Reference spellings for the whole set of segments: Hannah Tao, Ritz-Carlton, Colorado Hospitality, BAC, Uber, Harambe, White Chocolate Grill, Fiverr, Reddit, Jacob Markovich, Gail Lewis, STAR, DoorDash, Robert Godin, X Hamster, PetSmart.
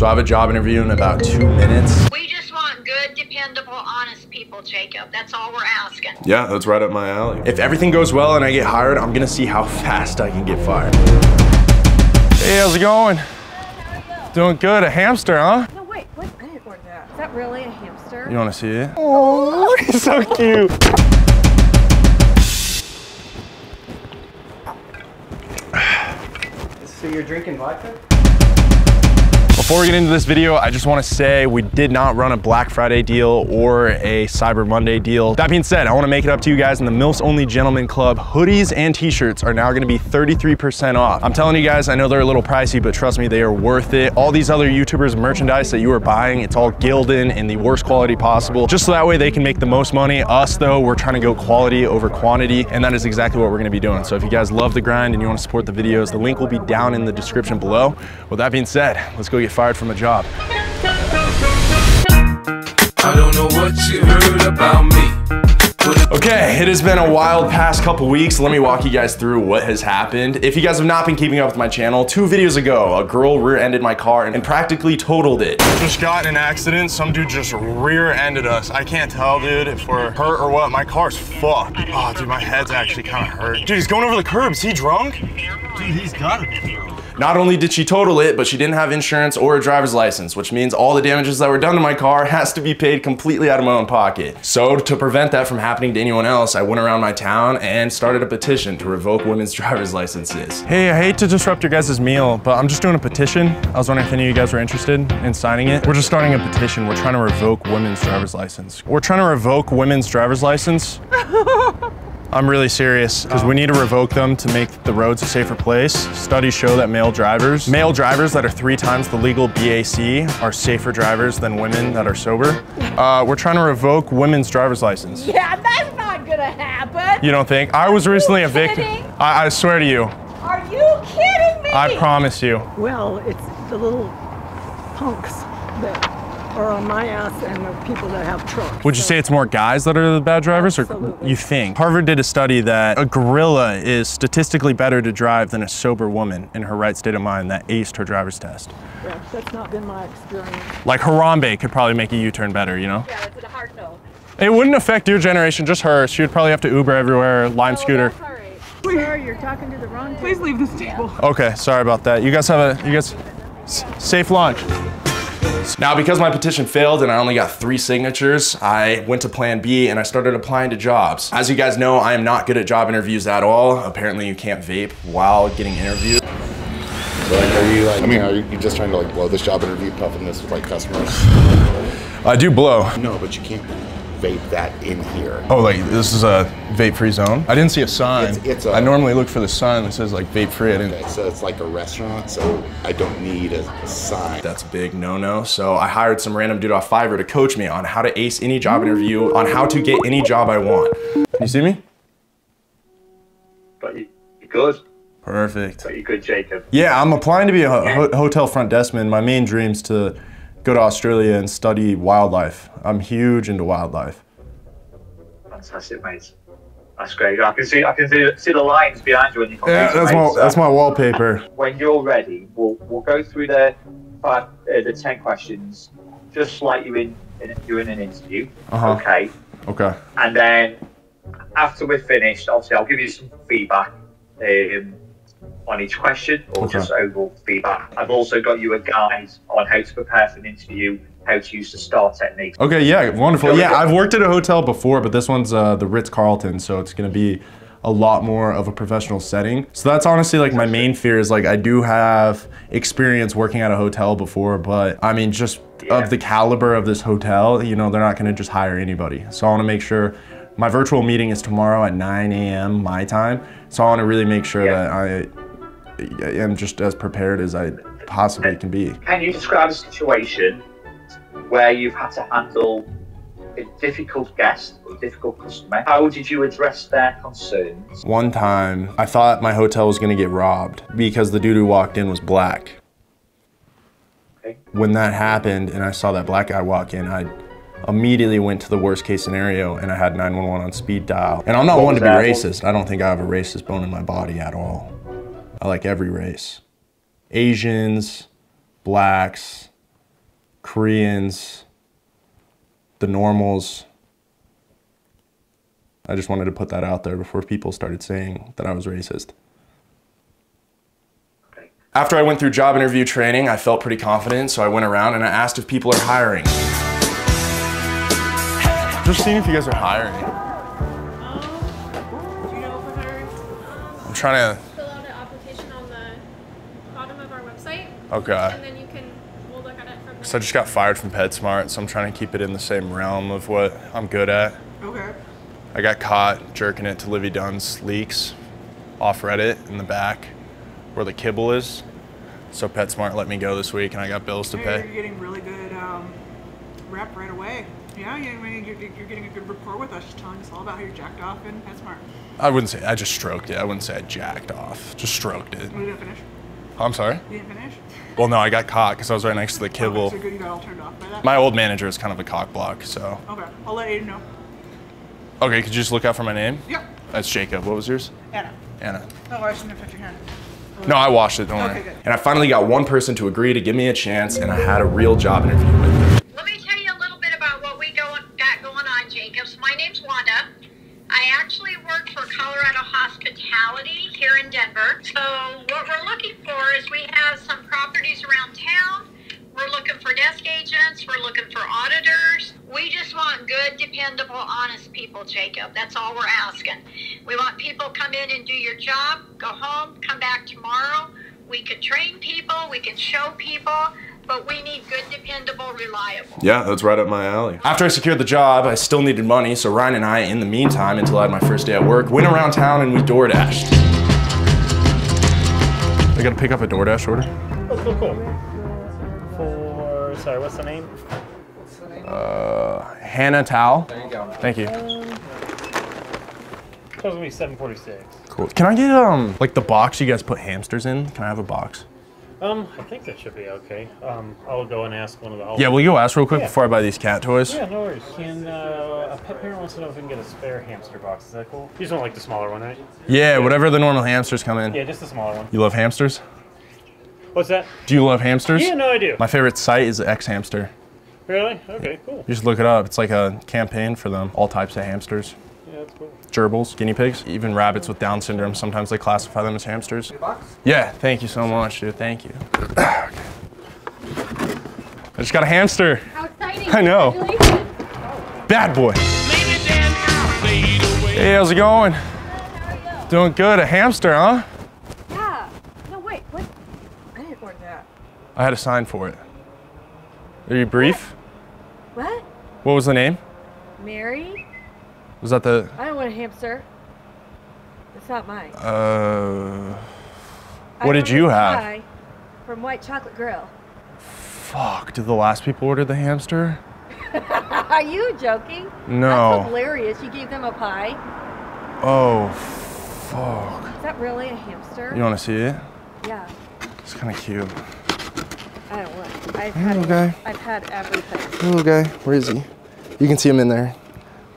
So I have a job interview in about 2 minutes. We just want good, dependable, honest people, Jacob. That's all we're asking. Yeah, that's right up my alley. If everything goes well and I get hired, I'm gonna see how fast I can get fired. Hey, how's it going? Doing good, a hamster, huh? No, wait, what? I didn't order that. Is that really a hamster? You wanna see it? Oh, he's so cute. So you're drinking vodka? Before we get into this video, I just want to say we did not run a Black Friday deal or a Cyber Monday deal. That being said, I want to make it up to you guys in the Milfs Only Gentlemen Club. Hoodies and t-shirts are now going to be 33% off. I'm telling you guys, I know they're a little pricey, but trust me, they are worth it. All these other YouTubers' merchandise that you are buying, it's all gilded in the worst quality possible, just so that way they can make the most money. Us though, we're trying to go quality over quantity, and that is exactly what we're going to be doing. So if you guys love the grind and you want to support the videos, the link will be down in the description below. With that being said, let's go get fired from a job. I don't know what you heard about me. Okay, it has been a wild past couple weeks. Let me walk you guys through what has happened. If you guys have not been keeping up with my channel, 2 videos ago, a girl rear-ended my car and practically totaled it. Just got in an accident. Some dude just rear-ended us. I can't tell, dude, if we're hurt or what. My car's fucked. Oh, dude, my head's actually kind of hurt. Dude, he's going over the curb. Is he drunk? Dude, he's got it. Not only did she total it, but she didn't have insurance or a driver's license, which means all the damages that were done to my car has to be paid completely out of my own pocket. So to prevent that from happening to anyone else, I went around my town and started a petition to revoke women's driver's licenses. Hey, I hate to disrupt your guys' meal, but I'm just doing a petition. I was wondering if any of you guys were interested in signing it. We're just starting a petition. We're trying to revoke women's driver's license. We're trying to revoke women's driver's license. I'm really serious, because we need to revoke them to make the roads a safer place. Studies show that male drivers that are 3 times the legal BAC are safer drivers than women that are sober. We're trying to revoke women's driver's license. Yeah, that's not gonna happen. You don't think? I was recently evicted. I swear to you. Are you kidding me? I promise you. Well, it's the little punks that are on my ass and the people that have trucks. Would you say it's more guys that are the bad drivers? Absolutely. Or you think? Harvard did a study that a gorilla is statistically better to drive than a sober woman in her right state of mind that aced her driver's test. Yeah, that's not been my experience. Like Harambe could probably make a U-turn better, you know? Yeah, it's a hard no. It wouldn't affect your generation, just her. She would probably have to Uber everywhere, Lime Scooter. All right. Sorry, you're talking to the wrong table. Please leave this table. Okay, sorry about that. You guys have a, safe launch. Now, because my petition failed and I only got 3 signatures, I went to plan B and I started applying to jobs. As you guys know, I am not good at job interviews at all. Apparently you can't vape while getting interviewed. So like, are you like, I mean, are you just trying to like blow this job interview puffiness with like customers? I do blow. No, but you can't vape that in here. Oh, like this is a vape free zone? I didn't see a sign. I normally look for the sign that says like vape free. Okay, I didn't. So it's like a restaurant, so I don't need a sign. That's a big no-no. So I hired some random dude off Fiverr to coach me on how to ace any job interview, on how to get any job I want. You see me? But you good? Perfect. But you good, Jacob? Yeah, I'm applying to be a hotel front deskman. My main dream's to go to Australia and study wildlife. I'm huge into wildlife. Fantastic, mate. That's great. I can see the lines behind you when you come. Yeah, that's my wallpaper. When you're ready, we'll go through the 10 questions, just like you're in an interview. Okay. Okay. And then after we're finished, obviously I'll give you some feedback on each question, or just overall feedback. I've also got you a guide on how to prepare for an interview, how to use the STAR technique. Okay, yeah, wonderful. Yeah, I've worked at a hotel before, but this one's the Ritz-Carlton, so it's gonna be a lot more of a professional setting. So that's honestly like my main fear is like I do have experience working at a hotel before, but I mean, just of the caliber of this hotel, you know, they're not gonna just hire anybody. So I wanna make sure. My virtual meeting is tomorrow at 9 a.m. my time, so I wanna really make sure that I am just as prepared as I possibly can be. Can you describe a situation where you've had to handle a difficult guest or difficult customer? How did you address their concerns? One time, I thought my hotel was gonna get robbed because the dude who walked in was black. Okay. When that happened and I saw that black guy walk in, I immediately went to the worst case scenario and I had 911 on speed dial. And I'm not one to be racist. I don't think I have a racist bone in my body at all. I like every race. Asians, blacks, Koreans, the normals. I just wanted to put that out there before people started saying that I was racist. Okay. After I went through job interview training, I felt pretty confident, so I went around and I asked if people are hiring. Just seeing if you guys are hiring. Do you know if we're hiring? I'm trying to fill out an application on the bottom of our website. Okay. And then you can, we'll look at it from there. So I just got fired from PetSmart, so I'm trying to keep it in the same realm of what I'm good at. Okay. I got caught jerking it to Livy Dunn's leaks off Reddit in the back where the kibble is. So PetSmart let me go this week and I got bills to pay. You're getting really good rep right away. Yeah, you're getting a good rapport with us, just telling us all about how you jacked off in PetSmart. I wouldn't say, I just stroked it. I wouldn't say I jacked off, just stroked it. You didn't finish? I'm sorry? You didn't finish? Well, no, I got caught because I was right next to the kibble. Oh, so good, you got all turned off by that? My old manager is kind of a cock block, so. Okay, I'll let Aiden know. Okay, could you just look out for my name? Yep. That's Jacob. What was yours? Anna. Anna. Oh, I shouldn't have touched your hand. No, I washed it. Don't worry. Good. And I finally got one person to agree to give me a chance, and I had a real job interview with them. Let me tell you a little bit about what we got going on, Jacobs. My name's Wanda. I actually work for Colorado Hospitality here in Denver. So what we're looking for is we have some properties around town. We're looking for desk agents. We're looking for auditors. We just want good, dependable, honest people, Jacob. That's all we're asking. We want people to come in and do your job, go home, come back tomorrow. We could train people. We can show people. But we need good, dependable, reliable. Yeah, that's right up my alley. After I secured the job, I still needed money. So Ryan and I, in the meantime, until I had my first day at work, went around town and we DoorDashed. I got to pick up a DoorDash order. That's so cool. Sorry, what's the name? Hannah Tao. There you go. Thank you. Close will be 7:46. Cool. Can I get like the box you guys put hamsters in? Can I have a box? I think that should be okay. I'll go and ask one of the. Yeah, will you go ask real quick before I buy these cat toys? Yeah, no worries. Can a pet parent wants to know if we can get a spare hamster box? Is that cool? You just want like the smaller one, right? Yeah, whatever the normal hamsters come in. Yeah, just the smaller one. You love hamsters? What's that? Do you love hamsters? Yeah, no, I do. My favorite site is X Hamster. Really? Okay, cool. You just look it up. It's like a campaign for them. All types of hamsters. Yeah, that's cool. Gerbils, guinea pigs, even rabbits with Down syndrome. Sometimes they classify them as hamsters. Yeah, thank you so much, dude. Thank you. I just got a hamster. How exciting. I know. Bad boy. Hey, how's it going? How are you? Doing good. A hamster, huh? I had a sign for it. Are you brief? What? What was the name? Mary? Was that the... I don't want a hamster. It's not mine. What did you have? From White Chocolate Grill. Fuck, did the last people order the hamster? Are you joking? No. That's hilarious. You gave them a pie? Oh, fuck. Is that really a hamster? You want to see it? Yeah. It's kind of cute. I don't want. I've had everything. Little guy, where is he? You can see him in there.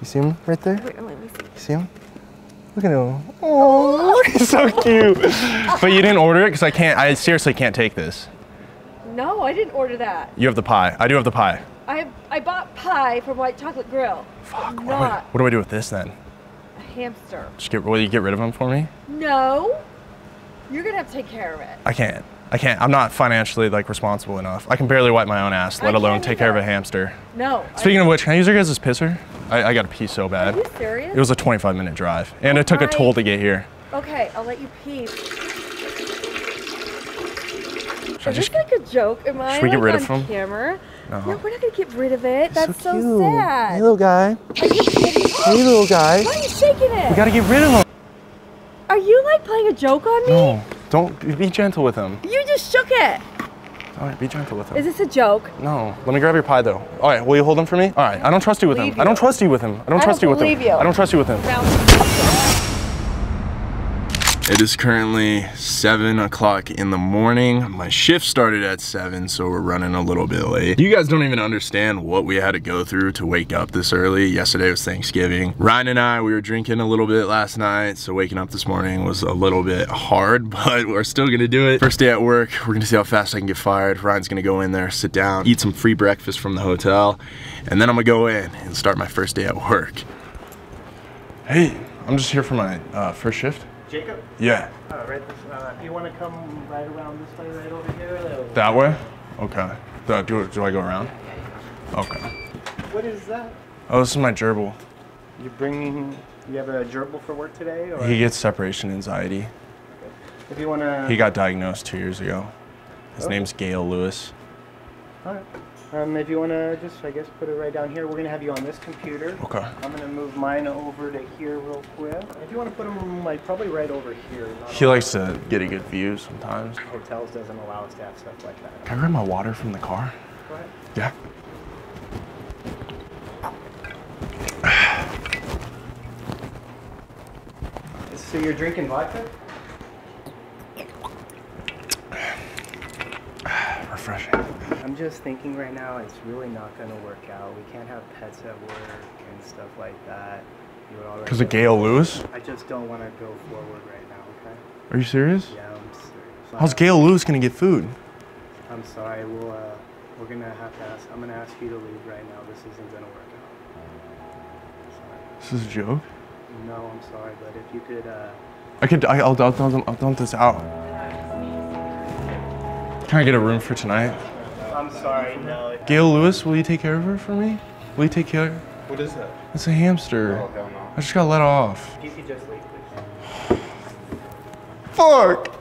You see him right there? Wait, let me see. You see him? Look at him. Oh, he's so cute. But you didn't order it because I can't. I seriously can't take this. No, I didn't order that. You have the pie. I do have the pie. I bought pie from White Chocolate Grill. Fuck. What do I do with this then? A hamster. Just get. Will you get rid of him for me? No. You're gonna have to take care of it. I can't. I'm not financially like responsible enough. I can barely wipe my own ass, let alone take care of a hamster. No. Speaking of which, can I use your guys' pisser? I got to pee so bad. Are you serious? It was a 25-minute drive, and it took a toll to get here. Okay, I'll let you pee. Is this like a joke? Am I like on camera? No, we're not gonna get rid of it. That's so sad. Hey, little guy. Are you kidding? Hey, little guy. Why are you shaking it? We gotta get rid of him. Are you like playing a joke on me? No. Don't, be gentle with him. You just shook it. All right, be gentle with him. Is this a joke? No. Let me grab your pie, though. All right, will you hold him for me? All right, I don't trust you with him. I don't trust you with him. I don't trust you with him. I don't trust you with him. It is currently 7 o'clock in the morning. My shift started at 7, so we're running a little bit late. You guys don't even understand what we had to go through to wake up this early. Yesterday was Thanksgiving. Ryan and I, we were drinking a little bit last night, so waking up this morning was a little bit hard, but we're still gonna do it. First day at work, we're gonna see how fast I can get fired. Ryan's gonna go in there, sit down, eat some free breakfast from the hotel, and then I'm gonna go in and start my first day at work. Hey, I'm just here for my first shift. Jacob? Yeah. Right this, you want to come right around this way, right over here? That way? Okay. Do I go around? Yeah. Okay. What is that? Oh, this is my gerbil. You have a gerbil for work today? Or? He gets separation anxiety. Okay. If you want to... He got diagnosed 2 years ago. His name's Gail Lewis. All right. If you want to just, I guess, put it right down here. We're going to have you on this computer. Okay. I'm going to move mine over to here real quick. If you want to put them, like, probably right over here. He likes to get a good view sometimes. Hotels doesn't allow us to have stuff like that. Can I grab my water from the car? Go ahead. Yeah. So you're drinking vodka? Refreshing. I'm just thinking right now, it's really not going to work out. We can't have pets at work and stuff like that. Because of Gail Lewis? I just don't want to go forward right now, okay? Are you serious? Yeah, I'm serious. How's Gail Lewis going to get food? I'm sorry, we're going to have to ask. I'm going to ask you to leave right now. This isn't going to work out. Sorry. This is a joke? No, I'm sorry, but if you could... I'll dump this out. Can I get a room for tonight? I'm sorry, no. Gail Lewis, will you take care of her for me? Will you take care of her? What is that? It's a hamster. Oh, hell no. I just got let off. You can just leave, please. Fuck!